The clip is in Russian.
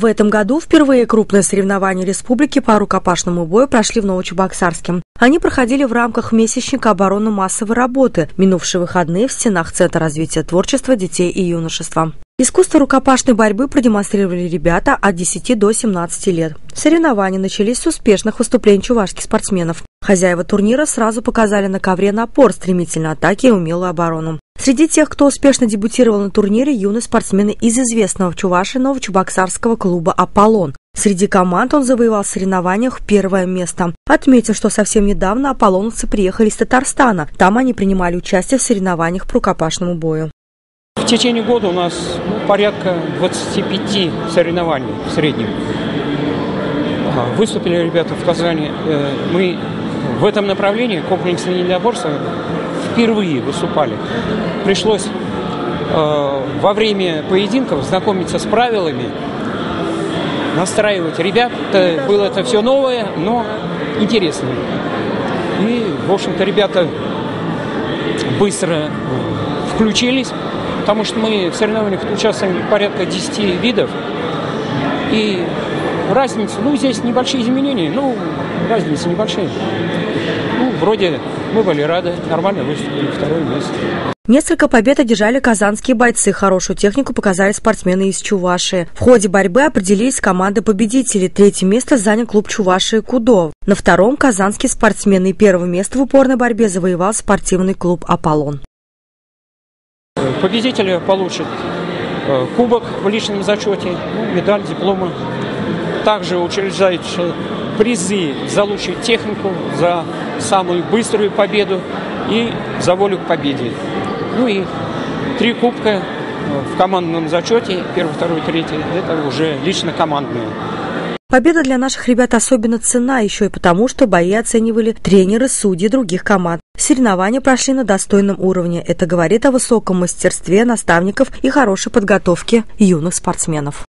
В этом году впервые крупные соревнования республики по рукопашному бою прошли в Новочебоксарске. Они проходили в рамках месячника оборонно-массовой работы, минувшие выходные в стенах Центра развития творчества детей и юношества. Искусство рукопашной борьбы продемонстрировали ребята от 10 до 17 лет. Соревнования начались с успешных выступлений чувашских спортсменов. Хозяева турнира сразу показали на ковре напор, стремительные атаки и умелую оборону. Среди тех, кто успешно дебютировал на турнире, юные спортсмены из известного в Чувашии новочебоксарского клуба «Аполлон». Среди команд он завоевал в соревнованиях первое место. Отметим, что совсем недавно аполлоновцы приехали из Татарстана. Там они принимали участие в соревнованиях по рукопашному бою. В течение года у нас порядка 25 соревнований в среднем. Выступили ребята в Казани. Мы в этом направлении комплексное единоборство впервые выступали. Пришлось во время поединков знакомиться с правилами, настраивать ребят. Было это все новое, но интересное. И, в общем-то, ребята быстро включились, потому что мы в соревнованиях участвуем порядка 10 видов. И разница, здесь небольшие изменения, разница небольшая. Вроде мы были рады, нормально выступили, второе место. Несколько побед одержали казанские бойцы. Хорошую технику показали спортсмены из Чувашии. В ходе борьбы определились команды победителей. Третье место занял клуб Чувашии «Кудо». На втором казанские спортсмены. Первое место в упорной борьбе завоевал спортивный клуб «Аполлон». Победители получат кубок в личном зачете, медаль, дипломы. Также учреждаются призы за лучшую технику, за самую быструю победу и за волю к победе. И 3 кубка в командном зачете, 1, 2, 3, это уже лично командные. Победа для наших ребят особенно ценна, еще и потому, что бои оценивали тренеры, судьи других команд. Соревнования прошли на достойном уровне. Это говорит о высоком мастерстве наставников и хорошей подготовке юных спортсменов.